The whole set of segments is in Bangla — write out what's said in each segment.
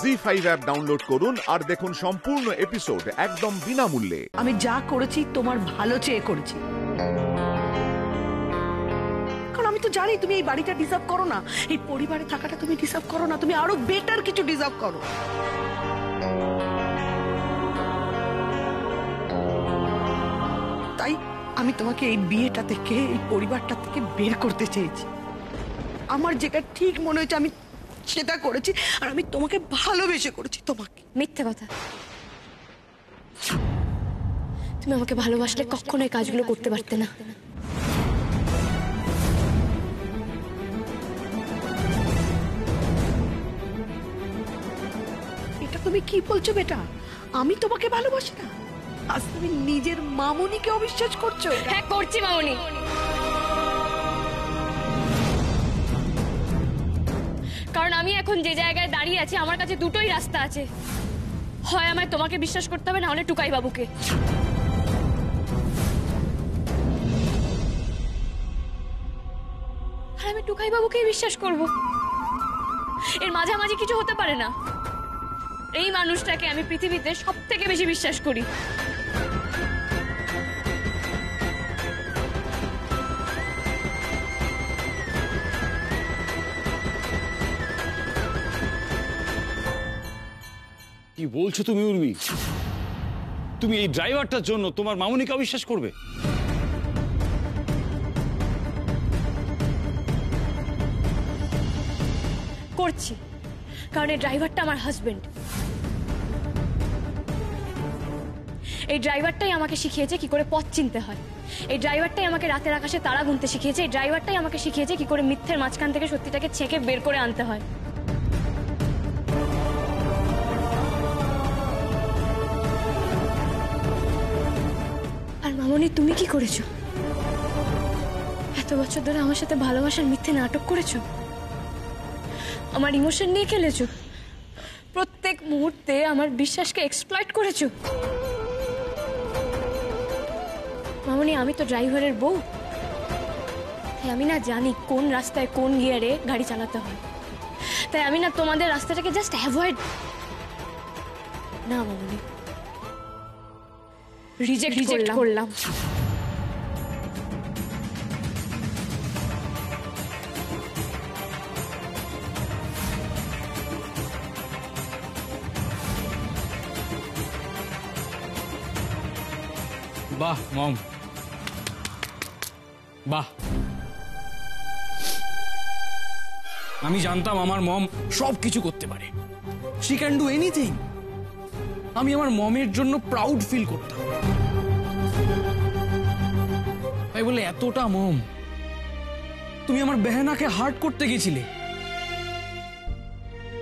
ZEE5 অ্যাপ ডাউনলোড করুন আর দেখুন সম্পূর্ণ এপিসোড একদম বিনামূল্যে। আমি যা করেছি তোমার ভালো চেয়ে করেছি, কারণ আমি তো জানি তুমি এই বাড়িটা ডিজার্ভ করো না, এই পরিবারে থাকাটা তুমি ডিজার্ভ করো না, তুমি আরো বেটার কিছু ডিজার্ভ করো। তাই আমি তোমাকে এই বিয়েটা থেকে, এই পরিবারটা থেকে বের করতে চেয়েছি। আমার যেটা ঠিক মনে হয়েছে আমি সেটা করেছি, আর আমি তোমাকে ভালোবেসে করেছি। তোমাকে মিথ্যে কথা, তুমি আমাকে ভালোবাসলে কখনো এই কাজগুলো করতে পারতে না। এটা তুমি কি বলছো বেটা? আমি তোমাকে ভালোবাসি না? আজ তুমি নিজের মামুনিকে অবিশ্বাস করছো? হ্যাঁ করছি মামুনি। কারণ আমি এখন যে জায়গায় দাঁড়িয়ে আছি, আমার কাছে দুটোই রাস্তা আছে, হয় আমায় তোমাকে বিশ্বাস করতে হবে, না হলে টুকাই বাবুকে। আর আমি টুকাই বাবুকেই বিশ্বাস করব, এর মাঝামাঝি কিছু হতে পারে না। এই মানুষটাকে আমি পৃথিবীতে সব থেকে বেশি বিশ্বাস করি। কি বলছো তুমি উর্মি? তুমি এই ড্রাইভারটার জন্য তোমার মামুনিকে অবিশ্বাস করবে? করছি, কারণ এই ড্রাইভারটা আমার হাজবেন্ড। এই ড্রাইভারটাই আমাকে শিখিয়েছে কি করে পথ চিনতে হয়, এই ড্রাইভারটাই আমাকে রাতের আকাশে তারা গুনতে শিখিয়েছে, এই ড্রাইভারটাই আমাকে শিখিয়েছে কি করে মিথ্যের মাঝখান থেকে সত্যিটাকে ছেঁকে বের করে আনতে হয়। আর মামনি, তুমি কি করেছো? এত বছর ধরে আমার সাথে ভালোবাসার মিথ্যে নাটক করেছো, আমার ইমোশন নিয়ে খেলেছো, প্রত্যেক মুহূর্তে আমার বিশ্বাসকে এক্সপ্লয়েট করেছো। মামনি, আমি তো ড্রাইভারের বউ, তাই আমি না জানি কোন রাস্তায় কোন গিয়ারে গাড়ি চালাতে হয়, তাই আমি না তোমাদের রাস্তাটাকে জাস্ট অ্যাভয়েড, না মামনি, রিজেক্ট করলাম। বাহ মম, বাহ। আমি জানতাম আমার মম সব কিছু করতে পারে, শি ক্যান ডু এনিথিং। আমি আমার মমের জন্য প্রাউড ফিল করতাম। তাই বলে এতটা মম? তুমি আমার বেহানাকে হার্ট করতে গেছিলে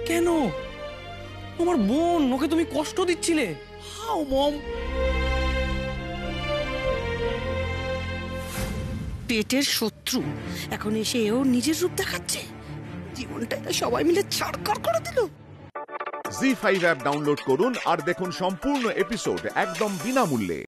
কেন? তোমার বোন, ওকে তুমি কষ্ট দিচ্ছিলে। হাউ মম? পেটের শত্রু এখন এসে এও নিজের রূপ দেখাচ্ছে, জীবনটা সবাই মিলে ছাড়কার করে দিল। ZEE5 অ্যাপ ডাউনলোড করুন আর দেখুন সম্পূর্ণ এপিসোড একদম বিনামূল্যে।